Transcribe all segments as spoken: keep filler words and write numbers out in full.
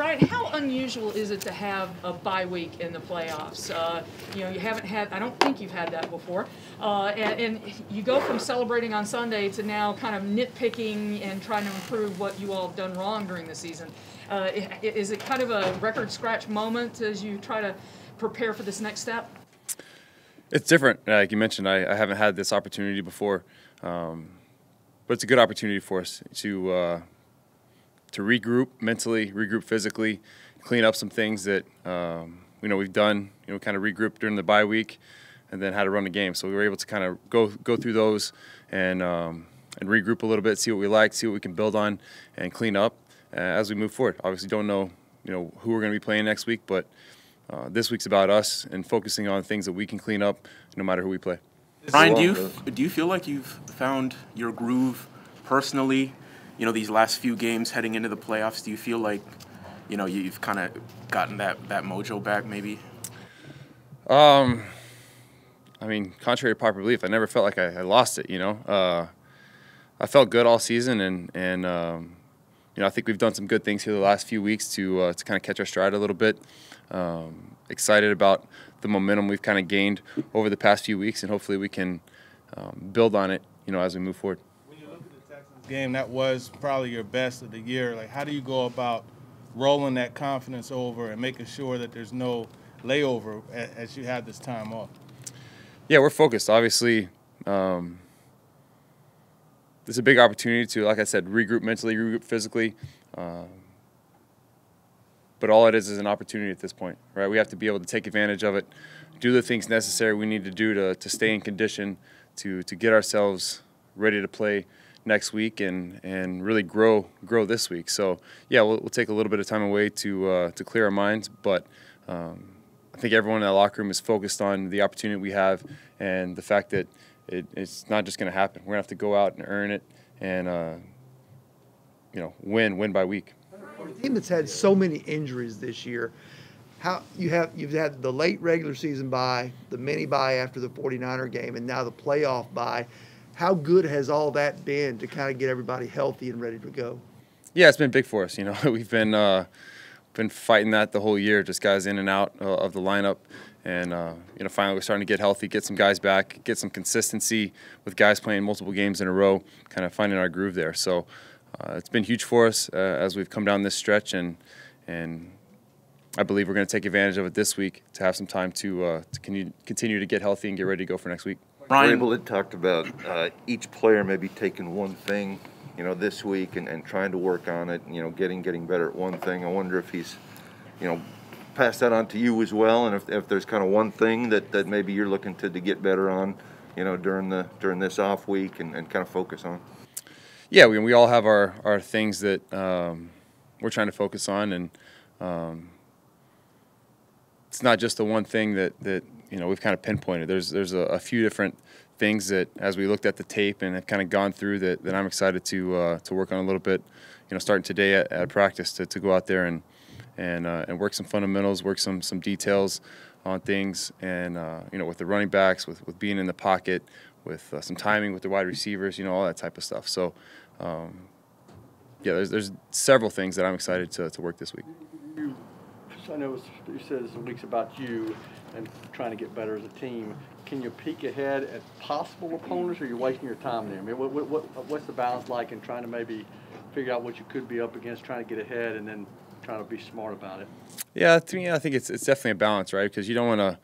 Right, how unusual is it to have a bye week in the playoffs? Uh, you know, you haven't had, I don't think you've had that before. Uh, and, and you go from celebrating on Sunday to now kind of nitpicking and trying to improve what you all have done wrong during the season. Uh, is it kind of a record scratch moment as you try to prepare for this next step? It's different. Like you mentioned, I, I haven't had this opportunity before. Um, but it's a good opportunity for us to... Uh, to regroup mentally, regroup physically, clean up some things that um, you know we've done. You know, kind of regrouped during the bye week, and then how to run the game. So we were able to kind of go go through those and um, and regroup a little bit, see what we like, see what we can build on, and clean up uh, as we move forward. Obviously, don't know you know who we're going to be playing next week, but uh, this week's about us and focusing on things that we can clean up, no matter who we play. Brian, do you do you feel like you've found your groove personally? You know, these last few games heading into the playoffs, do you feel like, you know, you've kind of gotten that, that mojo back maybe? Um, I mean, contrary to popular belief, I never felt like I, I lost it, you know. Uh, I felt good all season, and, and um, you know, I think we've done some good things here the last few weeks to, uh, to kind of catch our stride a little bit. Um, excited about the momentum we've kind of gained over the past few weeks, and hopefully we can um, build on it, you know, as we move forward. Game that was probably your best of the year. Like, how do you go about rolling that confidence over and making sure that there's no layover as you have this time off? Yeah, we're focused. Obviously, um, it's a big opportunity to, like I said, regroup mentally, regroup physically. Um, but all it is is an opportunity at this point, right? We have to be able to take advantage of it, do the things necessary we need to do to, to stay in condition, to, to get ourselves ready to play next week and and really grow grow this week. So yeah, we'll, we'll take a little bit of time away to uh, to clear our minds, but um, I think everyone in the locker room is focused on the opportunity we have and the fact that it, it's not just going to happen. We're gonna have to go out and earn it and uh, you know win win by week. For a team that's had so many injuries this year, how you have you've had the late regular season bye, the mini bye after the forty-niner game, and now the playoff bye. How good has all that been to kind of get everybody healthy and ready to go? Yeah, it's been big for us. You know, we've been uh, been fighting that the whole year, just guys in and out uh, of the lineup, and uh, you know, finally we're starting to get healthy, get some guys back, get some consistency with guys playing multiple games in a row, kind of finding our groove there. So uh, it's been huge for us uh, as we've come down this stretch, and and I believe we're going to take advantage of it this week to have some time to uh, to con continue to get healthy and get ready to go for next week. Vrabel had talked about uh, each player maybe taking one thing, you know, this week and, and trying to work on it, you know, getting getting better at one thing. I wonder if he's, you know, passed that on to you as well, and if, if there's kind of one thing that, that maybe you're looking to, to get better on, you know, during the during this off week and, and kind of focus on. Yeah, we, we all have our, our things that um, we're trying to focus on, and um, it's not just the one thing that, that – you know, we've kind of pinpointed. There's there's a, a few different things that, as we looked at the tape and have kind of gone through, that, that I'm excited to uh, to work on a little bit. You know, starting today at, at practice to, to go out there and and uh, and work some fundamentals, work some some details on things, and uh, you know, with the running backs, with with being in the pocket, with uh, some timing with the wide receivers, you know, all that type of stuff. So, um, yeah, there's there's several things that I'm excited to to work this week. I know you said this week's about you and trying to get better as a team. Can you peek ahead at possible opponents, or are you wasting your time there? I mean, what, what, what's the balance like in trying to maybe figure out what you could be up against, trying to get ahead, and then trying to be smart about it? Yeah, to me, I think it's, it's definitely a balance, right? Because you don't want to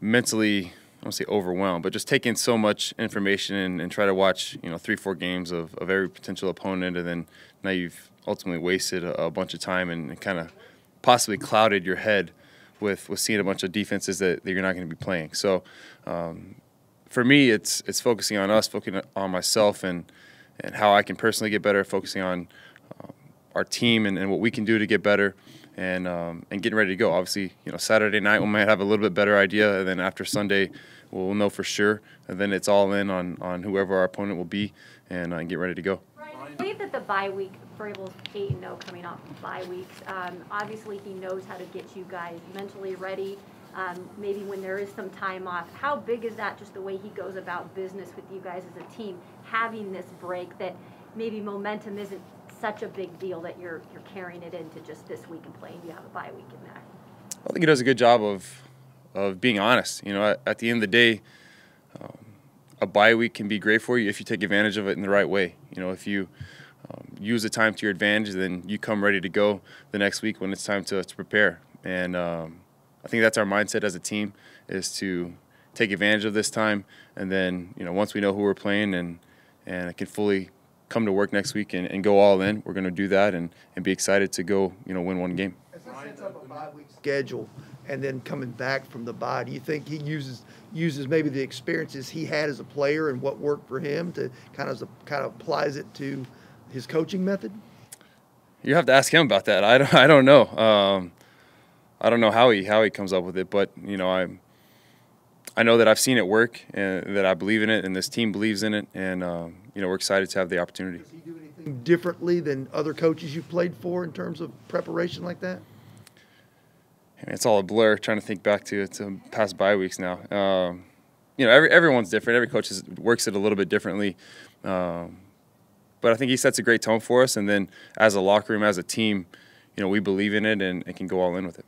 mentally, I don't say overwhelm, but just take in so much information and, and try to watch, you know, three, four games of, of every potential opponent, and then now you've ultimately wasted a, a bunch of time and, and kind of – possibly clouded your head with, with seeing a bunch of defenses that, that you're not going to be playing. So um, for me, it's it's focusing on us, focusing on myself and, and how I can personally get better, focusing on um, our team and, and what we can do to get better, and um, and getting ready to go. Obviously, you know, Saturday night we might have a little bit better idea, and then after Sunday we'll know for sure, and then it's all in on, on whoever our opponent will be, and uh, get ready to go. I believe that the bye week, Vrabel's eight and oh coming off bye weeks, um, obviously he knows how to get you guys mentally ready, um, maybe when there is some time off. How big is that, just the way he goes about business with you guys as a team, having this break that maybe momentum isn't such a big deal that you're you're carrying it into just this week and playing? You have a bye week in there. I think he does a good job of of being honest. You know, at, at the end of the day, um, a bye week can be great for you if you take advantage of it in the right way. You know, if you um, use the time to your advantage, then you come ready to go the next week when it's time to, to prepare. And um, I think that's our mindset as a team, is to take advantage of this time. And then, you know, once we know who we're playing and and it can fully come to work next week and, and go all in, we're going to do that and, and be excited to go, you know, win one game. As he sets up a bye week schedule and then coming back from the bye, do you think he uses uses maybe the experiences he had as a player and what worked for him to kind of kind of applies it to his coaching method? You have to ask him about that. I don't, I don't know. Um, I don't know how he how he comes up with it, but you know, I I know that I've seen it work and that I believe in it, and this team believes in it, and um, you know, we're excited to have the opportunity. Does he do anything differently than other coaches you played for in terms of preparation like that? I mean, it's all a blur. Trying to think back to to past bye weeks now. Um, you know, every everyone's different. Every coach is, works it a little bit differently, um, but I think he sets a great tone for us. And then as a locker room, as a team, you know, we believe in it and, and can go all in with it.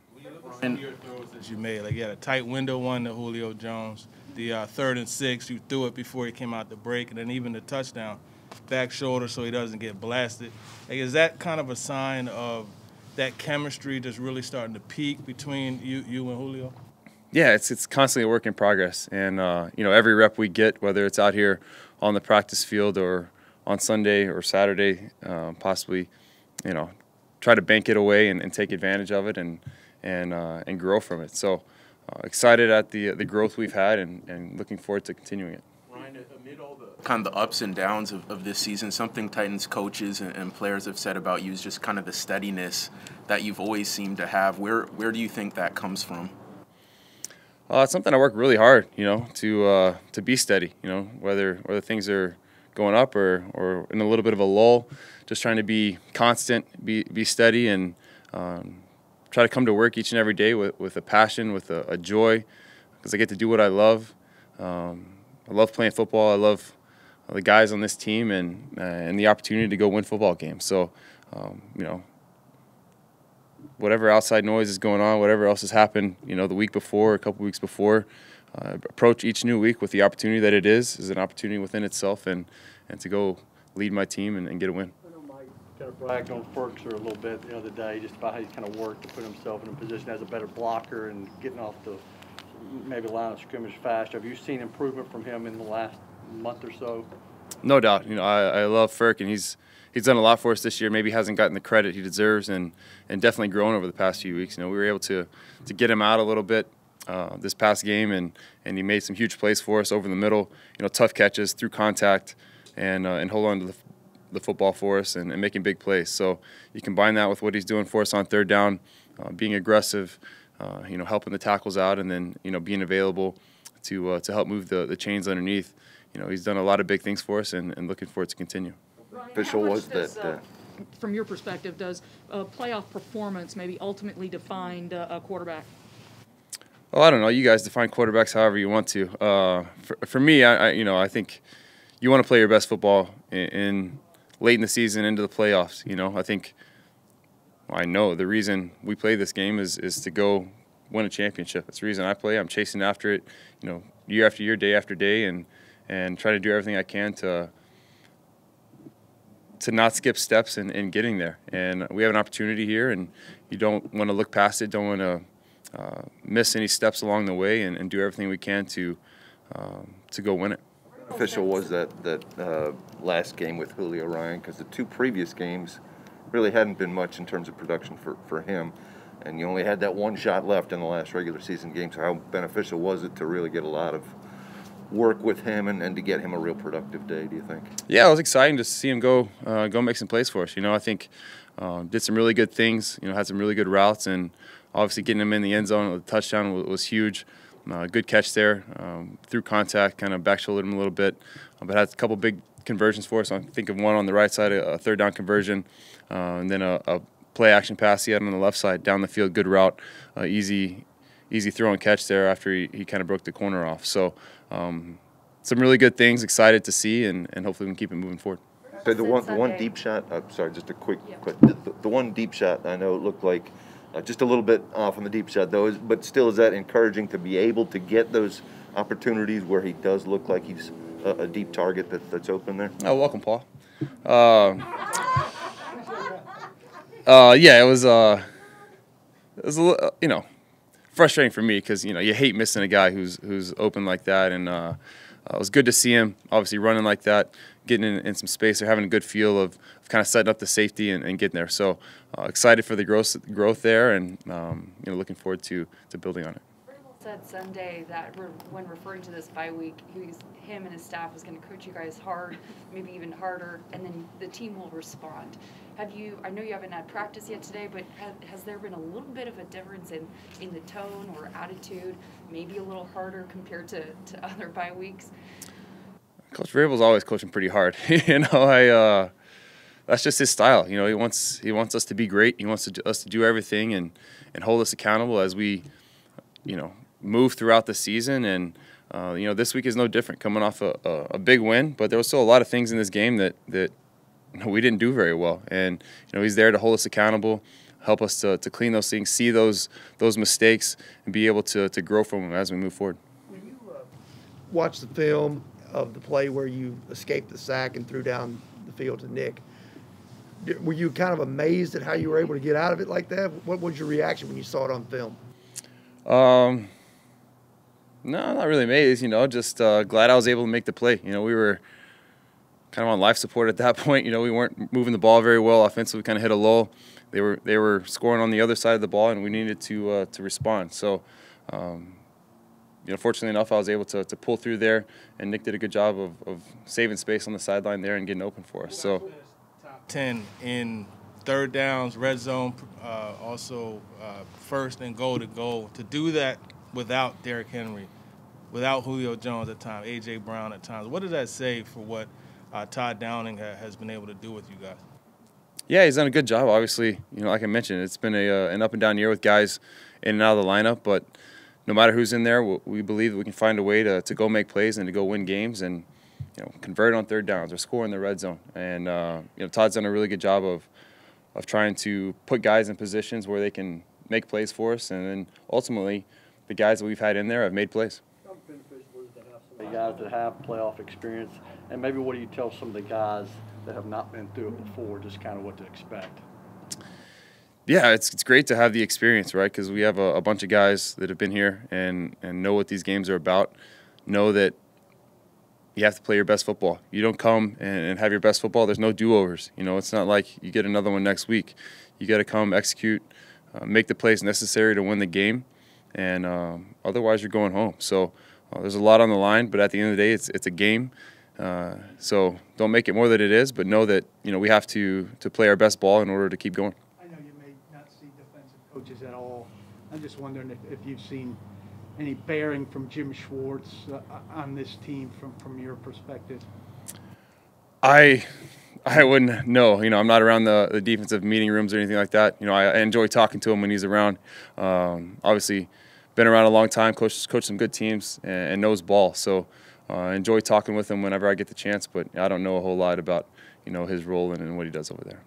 And your throws that you made, like you had a tight window one to Julio Jones, the uh, third and six, you threw it before he came out the break, and then even the touchdown, back shoulder so he doesn't get blasted. Like, is that kind of a sign of that chemistry just really starting to peak between you, you and Julio? Yeah, it's it's constantly a work in progress, and uh, you know, every rep we get, whether it's out here on the practice field or on Sunday or Saturday, uh, possibly, you know, try to bank it away and, and take advantage of it and. and uh, and grow from it. So uh, excited at the the growth we've had and, and looking forward to continuing it. Ryan, amid all the kind of the ups and downs of, of this season, something Titans coaches and, and players have said about you is just kind of the steadiness that you've always seemed to have. Where where do you think that comes from? Uh, it's something I work really hard, you know, to uh, to be steady, you know, whether whether things are going up or, or in a little bit of a lull, just trying to be constant, be, be steady, and um, try to come to work each and every day with, with a passion, with a, a joy, because I get to do what I love. Um, I love playing football. I love the guys on this team and uh, and the opportunity to go win football games. So, um, you know, whatever outside noise is going on, whatever else has happened, you know, the week before, a couple weeks before, uh, approach each new week with the opportunity that it is, is an opportunity within itself, and, and to go lead my team and, and get a win. Kind of bragged on Firk a little bit the other day, just about how he's kind of worked to put himself in a position as a better blocker and getting off the maybe line of scrimmage faster. Have you seen improvement from him in the last month or so? No doubt. You know, I, I love Firk, and he's he's done a lot for us this year. Maybe hasn't gotten the credit he deserves, and and definitely grown over the past few weeks. You know, we were able to to get him out a little bit uh, this past game, and and he made some huge plays for us over the middle. You know, tough catches through contact, and uh, and hold on to the. the football for us and, and making big plays. So you combine that with what he's doing for us on third down, uh, being aggressive, uh, you know, helping the tackles out, and then, you know, being available to uh, to help move the, the chains underneath. You know, he's done a lot of big things for us, and, and looking for it to continue. Ryan, official was does, that. Uh, from your perspective, does uh, playoff performance maybe ultimately define uh, a quarterback? Well, I don't know. You guys define quarterbacks however you want to. Uh, for, for me, I, I you know, I think you want to play your best football in, in late in the season into the playoffs. You know, I think, I know the reason we play this game is, is to go win a championship. That's the reason I play. I'm chasing after it, you know, year after year, day after day, and, and try to do everything I can to, to not skip steps in, in getting there. And we have an opportunity here, and you don't want to look past it, don't want to uh, miss any steps along the way, and, and do everything we can to, um, to go win it. Official was that that uh, last game with Julio, Ryan, because the two previous games really hadn't been much in terms of production for, for him, and you only had that one shot left in the last regular season game. So how beneficial was it to really get a lot of work with him and, and to get him a real productive day, do you think? Yeah, it was exciting to see him go uh, go make some plays for us. You know, I think uh, did some really good things, you know, had some really good routes, and obviously getting him in the end zone with a touchdown was, was huge. Uh, good catch there, um, through contact, kind of back shouldered him a little bit, uh, but had a couple big conversions for us. I think of one on the right side, a, a third down conversion, uh, and then a, a play action pass he had on the left side down the field, good route, uh, easy, easy throw and catch there after he, he kind of broke the corner off. So um, some really good things, excited to see, and, and hopefully we can keep it moving forward. But the one, the one deep shot, I'm uh, sorry, just a quick, yeah. quick the, the one deep shot, I know it looked like uh, just a little bit off on the deep shot, though, is, but still, is that encouraging to be able to get those opportunities where he does look like he's a, a deep target that, that's open there? Oh, welcome, Paul. Uh, uh, yeah, it was, uh, it was a little, you know, frustrating for me because, you know, you hate missing a guy who's who's open like that, and uh, it was good to see him obviously running like that, getting in, in some space, or having a good feel of, of kind of setting up the safety and, and getting there. So uh, excited for the growth growth there, and um, you know, looking forward to to building on it. Vrabel said Sunday that re when referring to this bye week, he was, him and his staff was going to coach you guys hard, maybe even harder, and then the team will respond. Have you? I know you haven't had practice yet today, but have, has there been a little bit of a difference in in the tone or attitude? Maybe a little harder compared to to other bye weeks. Coach Vrabel's always coaching pretty hard. you know, I uh, that's just his style. You know, he wants he wants us to be great. He wants to, us to do everything and and hold us accountable as we, you know, move throughout the season. And uh, you know, this week is no different. Coming off a, a, a big win, but there was still a lot of things in this game that that you know, we didn't do very well. And you know, he's there to hold us accountable, help us to to clean those things, see those those mistakes, and be able to to grow from them as we move forward. When you uh, watch the film of the play where you escaped the sack and threw down the field to Nick, were you kind of amazed at how you were able to get out of it like that? What was your reaction when you saw it on film? Um, no, not really amazed, you know, just uh, glad I was able to make the play. You know, we were kind of on life support at that point. You know, we weren't moving the ball very well. Offensively, we kind of hit a lull. They were, they were scoring on the other side of the ball, and we needed to, uh, to respond. So, um, you know, fortunately enough, I was able to, to pull through there, and Nick did a good job of, of saving space on the sideline there and getting open for us. So, top ten in third downs, red zone, uh, also uh, first and goal to goal. To do that without Derrick Henry, without Julio Jones at times, A J Brown at times, what does that say for what uh, Todd Downing ha has been able to do with you guys? Yeah, he's done a good job. Obviously, you know, like I mentioned, it's been a uh, an up and down year with guys in and out of the lineup, but no matter who's in there, we believe that we can find a way to, to go make plays and to go win games and, you know, convert on third downs or score in the red zone. And, uh, you know, Todd's done a really good job of, of trying to put guys in positions where they can make plays for us. And then ultimately, the guys that we've had in there have made plays. How beneficial is to have some of the guys that have playoff experience? And maybe what do you tell some of the guys that have not been through it before, just kind of what to expect? Yeah, it's it's great to have the experience, right? Because we have a, a bunch of guys that have been here and and know what these games are about. Know that you have to play your best football. You don't come and, and have your best football. There's no do-overs. You know, it's not like you get another one next week. You got to come, execute, uh, make the plays necessary to win the game, and um, otherwise you're going home. So uh, there's a lot on the line, but at the end of the day, it's it's a game. Uh, so don't make it more than it is, but know that you know we have to to play our best ball in order to keep going. Coaches at all. I'm just wondering if, if you've seen any bearing from Jim Schwartz uh, on this team from, from your perspective. I I wouldn't know. You know, I'm not around the, the defensive meeting rooms or anything like that. You know, I, I enjoy talking to him when he's around. Um, obviously, been around a long time, coached, coached some good teams, and, and knows ball. So uh, I enjoy talking with him whenever I get the chance, but I don't know a whole lot about, you know, his role and, and what he does over there.